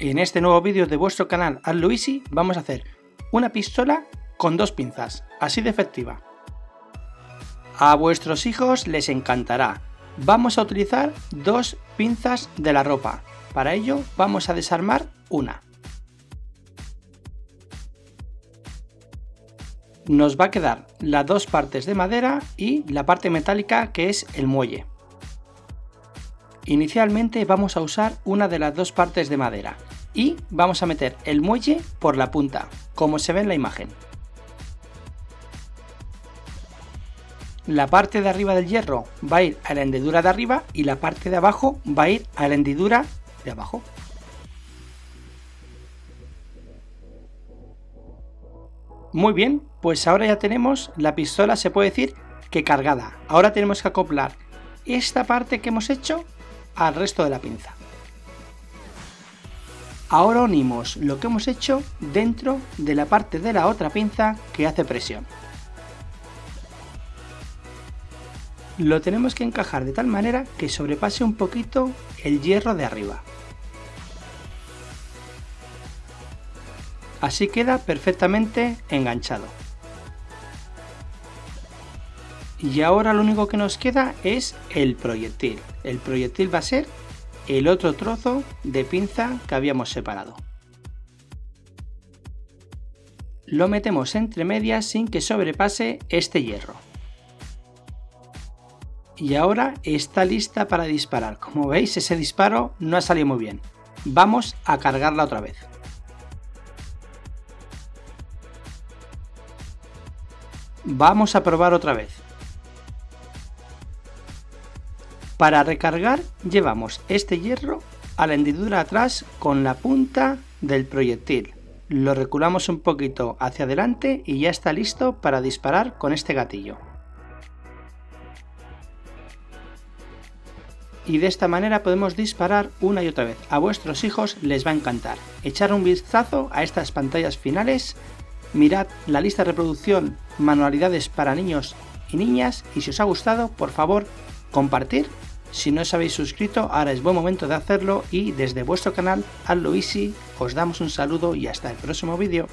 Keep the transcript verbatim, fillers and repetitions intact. En este nuevo vídeo de vuestro canal Hazlo Easy vamos a hacer una pistola con dos pinzas, así de efectiva. A vuestros hijos les encantará. Vamos a utilizar dos pinzas de la ropa. Para ello vamos a desarmar una. Nos va a quedar las dos partes de madera y la parte metálica que es el muelle. Inicialmente vamos a usar una de las dos partes de madera y vamos a meter el muelle por la punta, como se ve en la imagen. La parte de arriba del hierro va a ir a la hendidura de arriba y la parte de abajo va a ir a la hendidura de abajo. Muy bien, pues ahora ya tenemos la pistola, se puede decir que cargada. Ahora tenemos que acoplar esta parte que hemos hecho al resto de la pinza. Ahora unimos lo que hemos hecho dentro de la parte de la otra pinza que hace presión. Lo tenemos que encajar de tal manera que sobrepase un poquito el hierro de arriba. Así queda perfectamente enganchado. Y ahora lo único que nos queda es el proyectil. El proyectil va a ser el otro trozo de pinza que habíamos separado. Lo metemos entre medias sin que sobrepase este hierro. Y ahora está lista para disparar. Como veis, ese disparo no ha salido muy bien. Vamos a cargarla otra vez. Vamos a probar otra vez. Para recargar llevamos este hierro a la hendidura atrás con la punta del proyectil. Lo reculamos un poquito hacia adelante y ya está listo para disparar con este gatillo. Y de esta manera podemos disparar una y otra vez. A vuestros hijos les va a encantar. Echar un vistazo a estas pantallas finales, mirad la lista de reproducción, manualidades para niños y niñas, y si os ha gustado, por favor, compartir. Si no os habéis suscrito, ahora es buen momento de hacerlo y desde vuestro canal Hazlo Easy os damos un saludo y hasta el próximo vídeo.